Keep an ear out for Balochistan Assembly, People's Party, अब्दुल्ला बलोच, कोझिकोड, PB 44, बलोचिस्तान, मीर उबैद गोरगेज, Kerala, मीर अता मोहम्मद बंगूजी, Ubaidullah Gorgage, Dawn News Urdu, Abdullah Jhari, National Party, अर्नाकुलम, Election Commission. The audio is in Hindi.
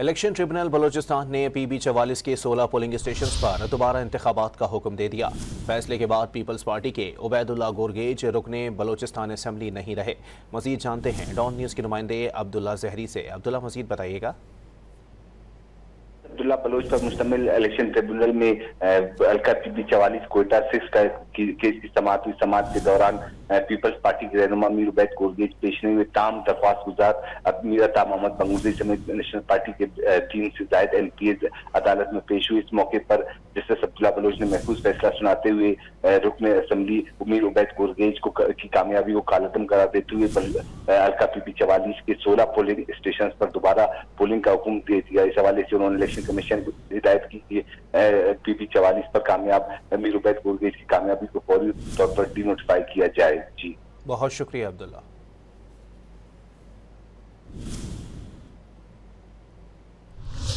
इलेक्शन ट्रिब्यूनल बलोचिस्तान ने पीबी 44 के 16 पोलिंग स्टेशन पर दोबारा इंतखाबात का हुक्म दे दिया। फैसले के बाद पीपल्स पार्टी के उबैदुल्लाह गोरगेज रुकने बलोचिस्तान असेंबली नहीं रहे। मजीद जानते हैं डॉन न्यूज़ के नुमाइंदे अब्दुल्ला जहरी से। अब्दुल्ला मजीद बताइएगा। अब्दुल्ला बलोच पर मुश्तमिल इलेक्शन ट्रिब्यूनल में हल्का पीबी 44 कोयटा 6 का केस की समाअत के दौरान पीपल्स पार्टी के रहनुमा मीर उबैद गोरगेज पेश में तमाम दरख्वास्त गुजार मीर अता मोहम्मद बंगूजी समेत नेशनल पार्टी के 3 से ज्यादा एमपीएज अदालत में पेश हुए। इस मौके पर जस्टिस अब्दुल्ला बलोच ने महफूज फैसला सुनाते हुए रुकन असम्बली मीर उबैद गोरगेज को की कामयाबी को कालतम करार देते हुए हल्का पीबी 44 के 16 पोलिंग स्टेशन पर दोबारा पोलिंग का हुक्म दे दिया। इस हवाले से उन्होंने इलेक्शन कमीशन को हिदायत की कि पीबी 44 पर कामयाब मीर उबैद गोरगेज की कामयाबी को फौरी तौर पर डीनोटिफाई किया जाए। जी बहुत शुक्रिया अब्दुल्ला।